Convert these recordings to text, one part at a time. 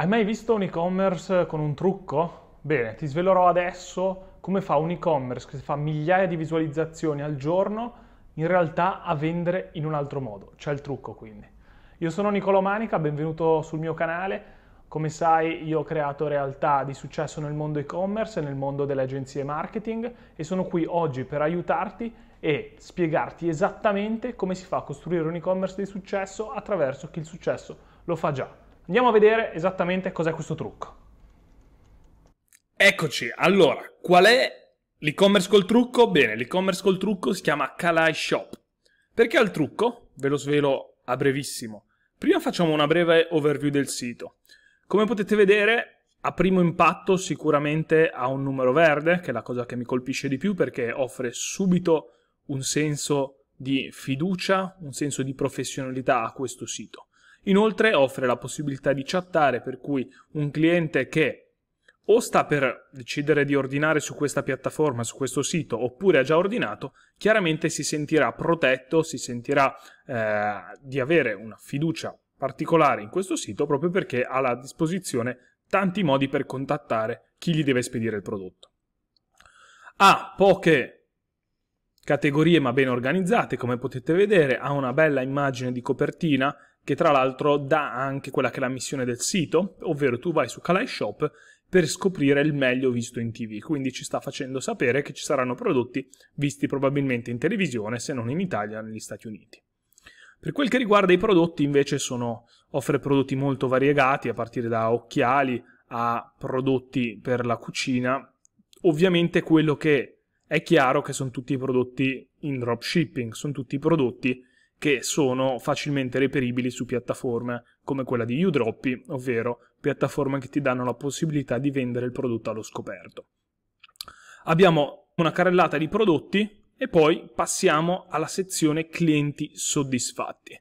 Hai mai visto un e-commerce con un trucco? Bene, ti svelerò adesso come fa un e-commerce che fa migliaia di visualizzazioni al giorno in realtà a vendere in un altro modo. C'è il trucco quindi. Io sono Nicolò Manica, benvenuto sul mio canale. Come sai io ho creato realtà di successo nel mondo e-commerce e nel mondo delle agenzie marketing e sono qui oggi per aiutarti e spiegarti esattamente come si fa a costruire un e-commerce di successo attraverso chi il successo lo fa già. Andiamo a vedere esattamente cos'è questo trucco. Eccoci, allora, qual è l'e-commerce col trucco? Bene, l'e-commerce col trucco si chiama KalaiShop. Perché ha il trucco? Ve lo svelo a brevissimo. Prima facciamo una breve overview del sito. Come potete vedere, a primo impatto sicuramente ha un numero verde, che è la cosa che mi colpisce di più perché offre subito un senso di fiducia, un senso di professionalità a questo sito. Inoltre offre la possibilità di chattare, per cui un cliente che o sta per decidere di ordinare su questa piattaforma, su questo sito, oppure ha già ordinato, chiaramente si sentirà protetto, si sentirà di avere una fiducia particolare in questo sito proprio perché ha a disposizione tanti modi per contattare chi gli deve spedire il prodotto. Ha poche categorie ma ben organizzate, come potete vedere, ha una bella immagine di copertina che tra l'altro dà anche quella che è la missione del sito, ovvero tu vai su KalaiShop per scoprire il meglio visto in TV, quindi ci sta facendo sapere che ci saranno prodotti visti probabilmente in televisione, se non in Italia, negli Stati Uniti. Per quel che riguarda i prodotti invece offre prodotti molto variegati, a partire da occhiali a prodotti per la cucina, ovviamente quello che è chiaro che sono tutti i prodotti in dropshipping, sono tutti i prodotti che sono facilmente reperibili su piattaforme come quella di Udroppy, ovvero piattaforme che ti danno la possibilità di vendere il prodotto allo scoperto. Abbiamo una carrellata di prodotti e poi passiamo alla sezione clienti soddisfatti,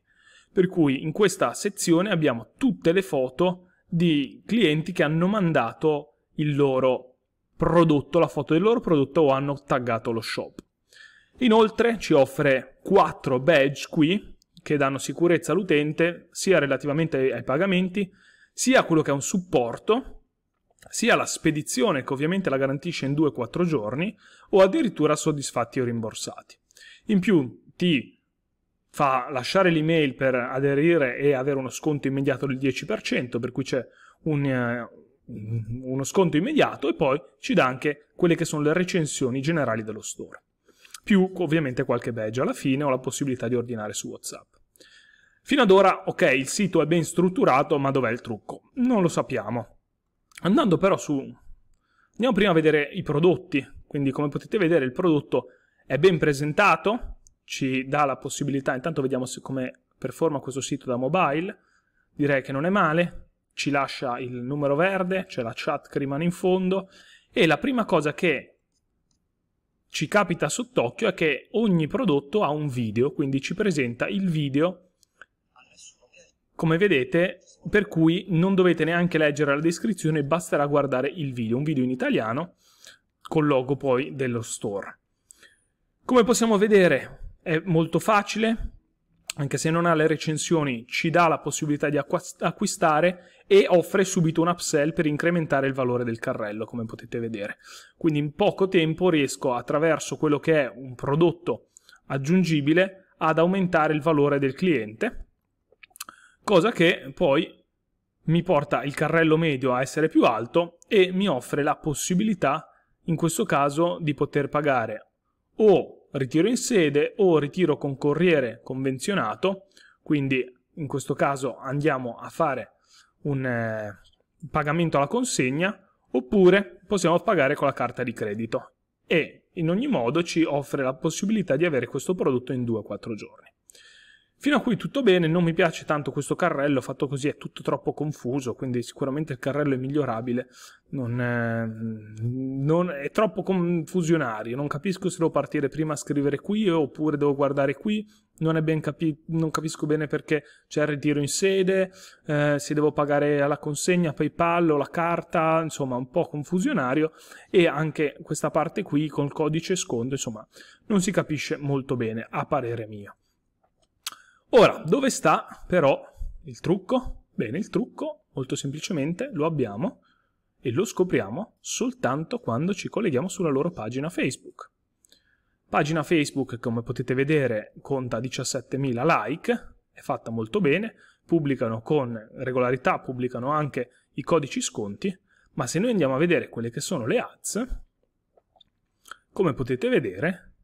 per cui in questa sezione abbiamo tutte le foto di clienti che hanno mandato il loro prodotto, la foto del loro prodotto o hanno taggato lo shop. Inoltre ci offre 4 badge qui che danno sicurezza all'utente sia relativamente ai pagamenti, sia a quello che è un supporto, sia la spedizione che ovviamente la garantisce in 2-4 giorni o addirittura soddisfatti o rimborsati. In più ti fa lasciare l'email per aderire e avere uno sconto immediato del 10%, per cui c'è uno sconto immediato e poi ci dà anche quelle che sono le recensioni generali dello store. Più ovviamente qualche badge alla fine o la possibilità di ordinare su WhatsApp. Fino ad ora, ok, il sito è ben strutturato, ma dov'è il trucco? Non lo sappiamo. Andiamo prima a vedere i prodotti. Quindi come potete vedere il prodotto è ben presentato, ci dà la possibilità, intanto vediamo come performa questo sito da mobile, direi che non è male, ci lascia il numero verde, c'è la chat che rimane in fondo e la prima cosa che ci capita sott'occhio è che ogni prodotto ha un video, quindi ci presenta il video, come vedete, per cui non dovete neanche leggere la descrizione, basterà guardare il video, un video in italiano, col logo poi dello store. Come possiamo vedere è molto facile, anche se non ha le recensioni, ci dà la possibilità di acquistare e offre subito un upsell per incrementare il valore del carrello, come potete vedere. Quindi in poco tempo riesco, attraverso quello che è un prodotto aggiungibile, ad aumentare il valore del cliente, cosa che poi mi porta il carrello medio a essere più alto e mi offre la possibilità, in questo caso, di poter pagare o ritiro in sede o ritiro con corriere convenzionato, quindi in questo caso andiamo a fare un pagamento alla consegna oppure possiamo pagare con la carta di credito e in ogni modo ci offre la possibilità di avere questo prodotto in 2-4 giorni. Fino a qui tutto bene, non mi piace tanto questo carrello, fatto così è tutto troppo confuso, quindi sicuramente il carrello è migliorabile, è troppo confusionario, non capisco se devo partire prima a scrivere qui oppure devo guardare qui, non capisco bene perché c'è il ritiro in sede, se devo pagare alla consegna, PayPal o la carta, insomma un po' confusionario e anche questa parte qui col codice sconto, insomma non si capisce molto bene a parere mio. Ora, dove sta però il trucco? Bene, il trucco molto semplicemente lo abbiamo e lo scopriamo soltanto quando ci colleghiamo sulla loro pagina Facebook. Pagina Facebook, come potete vedere, conta 17.000 like, è fatta molto bene, pubblicano con regolarità, pubblicano anche i codici sconti, ma se noi andiamo a vedere quelle che sono le ads, come potete vedere,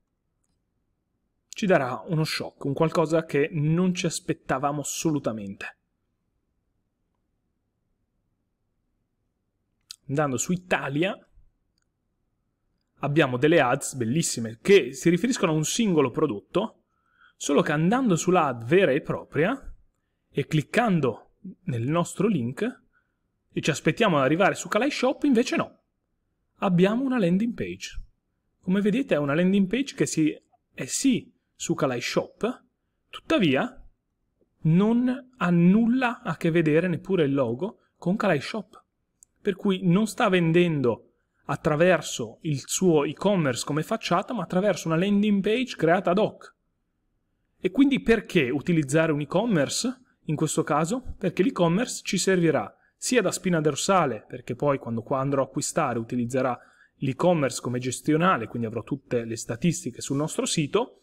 ci darà uno shock, un qualcosa che non ci aspettavamo assolutamente. Andando su Italia, abbiamo delle ads bellissime che si riferiscono a un singolo prodotto, solo che andando sulla ad vera e propria e cliccando nel nostro link e ci aspettiamo ad arrivare su KalaiShop, invece no. Abbiamo una landing page. Come vedete è una landing page che è sì su KalaiShop, tuttavia non ha nulla a che vedere, neppure il logo, con KalaiShop. Per cui non sta vendendo attraverso il suo e-commerce come facciata, ma attraverso una landing page creata ad hoc. E quindi perché utilizzare un e-commerce in questo caso? Perché l'e-commerce ci servirà sia da spina dorsale, perché poi quando qua andrò a acquistare utilizzerà l'e-commerce come gestionale, quindi avrò tutte le statistiche sul nostro sito,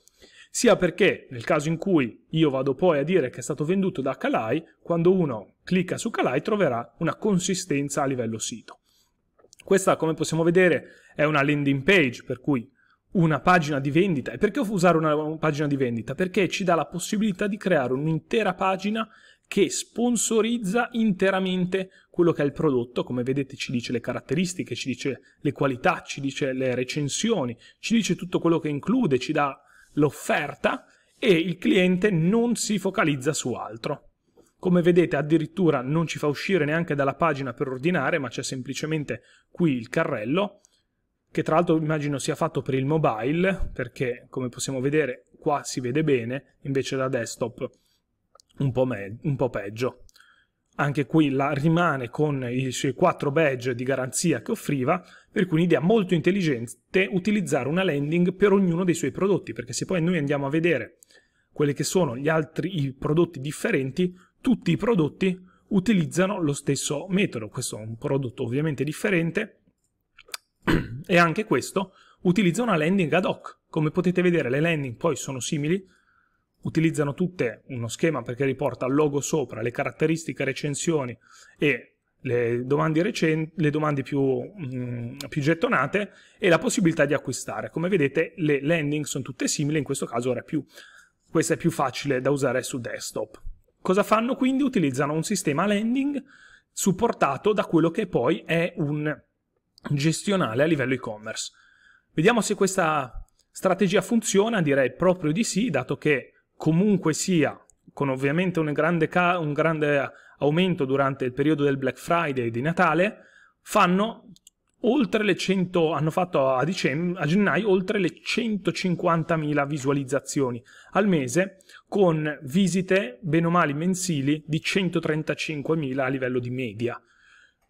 sia perché nel caso in cui io vado poi a dire che è stato venduto da Kalai, quando uno clicca su Kalai troverà una consistenza a livello sito. Questa, come possiamo vedere, è una landing page, per cui una pagina di vendita. E perché usare una pagina di vendita? Perché ci dà la possibilità di creare un'intera pagina che sponsorizza interamente quello che è il prodotto. Come vedete ci dice le caratteristiche, ci dice le qualità, ci dice le recensioni, ci dice tutto quello che include, ci dà l'offerta e il cliente non si focalizza su altro. Come vedete addirittura non ci fa uscire neanche dalla pagina per ordinare, ma c'è semplicemente qui il carrello, che tra l'altro immagino sia fatto per il mobile, perché come possiamo vedere qua si vede bene, invece da desktop un po' peggio. Anche qui rimane con i suoi 4 badge di garanzia che offriva, per cui un'idea molto intelligente utilizzare una landing per ognuno dei suoi prodotti, perché se poi noi andiamo a vedere quelli che sono gli altri prodotti differenti, tutti i prodotti utilizzano lo stesso metodo. Questo è un prodotto ovviamente differente e anche questo utilizza una landing ad hoc. Come potete vedere le landing poi sono simili, utilizzano tutte uno schema perché riporta il logo sopra, le caratteristiche, recensioni e le domande più gettonate e la possibilità di acquistare. Come vedete le landing sono tutte simili, in questo caso questa è più facile da usare su desktop. Cosa fanno quindi? Utilizzano un sistema landing supportato da quello che poi è un gestionale a livello e-commerce. Vediamo se questa strategia funziona, direi proprio di sì, dato che comunque sia, con ovviamente un grande aumento durante il periodo del Black Friday e di Natale, hanno fatto a gennaio oltre le 150.000 visualizzazioni al mese, con visite bene o male mensili di 135.000 a livello di media,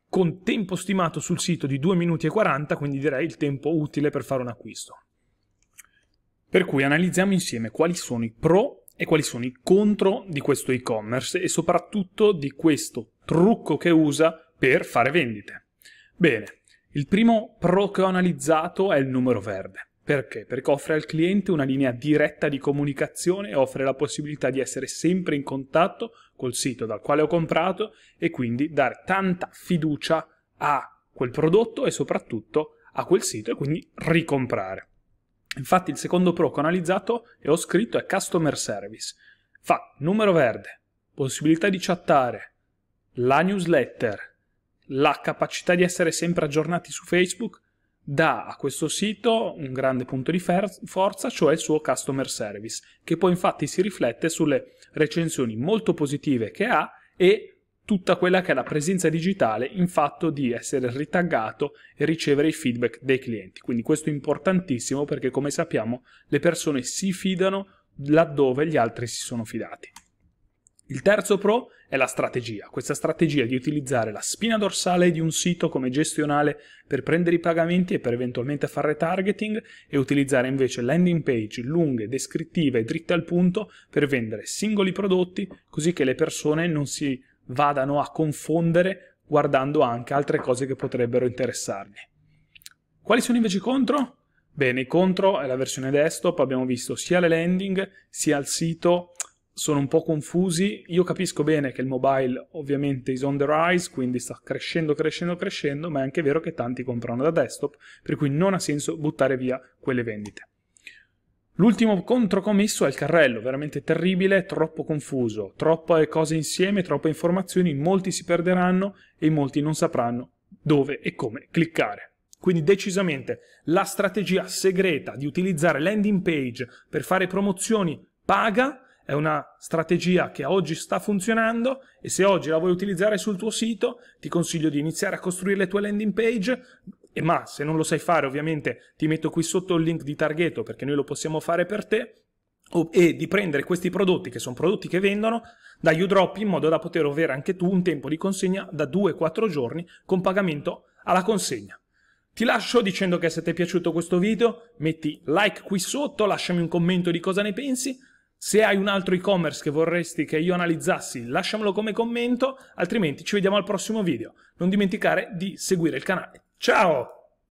con tempo stimato sul sito di 2 minuti e 40, quindi direi il tempo utile per fare un acquisto. Per cui analizziamo insieme quali sono i pro e quali sono i contro di questo e-commerce e soprattutto di questo trucco che usa per fare vendite. Bene. Il primo pro che ho analizzato è il numero verde. Perché? Perché offre al cliente una linea diretta di comunicazione e offre la possibilità di essere sempre in contatto col sito dal quale ho comprato e quindi dare tanta fiducia a quel prodotto e soprattutto a quel sito e quindi ricomprare. Infatti il secondo pro che ho analizzato e ho scritto è customer service. Fa numero verde, possibilità di chattare, la newsletter, la capacità di essere sempre aggiornati su Facebook dà a questo sito un grande punto di forza, cioè il suo customer service, che poi infatti si riflette sulle recensioni molto positive che ha e tutta quella che è la presenza digitale in fatto di essere ritaggato e ricevere i feedback dei clienti. Quindi questo è importantissimo perché, come sappiamo, le persone si fidano laddove gli altri si sono fidati. Il terzo pro è la strategia, questa strategia di utilizzare la spina dorsale di un sito come gestionale per prendere i pagamenti e per eventualmente fare retargeting e utilizzare invece landing page lunghe, descrittive e dritte al punto per vendere singoli prodotti così che le persone non si vadano a confondere guardando anche altre cose che potrebbero interessarli. Quali sono invece i contro? Bene, i contro è la versione desktop, abbiamo visto sia le landing sia il sito sono un po' confusi. Io capisco bene che il mobile ovviamente is on the rise, quindi sta crescendo, ma è anche vero che tanti comprano da desktop, per cui non ha senso buttare via quelle vendite. L'ultimo controcommesso è il carrello, veramente terribile, troppo confuso, troppe cose insieme, troppe informazioni, molti si perderanno e molti non sapranno dove e come cliccare. Quindi decisamente la strategia segreta di utilizzare landing page per fare promozioni paga è una strategia che oggi sta funzionando, e se oggi la vuoi utilizzare sul tuo sito ti consiglio di iniziare a costruire le tue landing page, ma se non lo sai fare ovviamente ti metto qui sotto il link di targeto perché noi lo possiamo fare per te, e di prendere questi prodotti che sono prodotti che vendono da Udroppy in modo da poter avere anche tu un tempo di consegna da 2-4 giorni con pagamento alla consegna. Ti lascio dicendo che se ti è piaciuto questo video metti like qui sotto, lasciami un commento di cosa ne pensi. Se hai un altro e-commerce che vorresti che io analizzassi, lasciamelo come commento, altrimenti ci vediamo al prossimo video. Non dimenticare di seguire il canale. Ciao!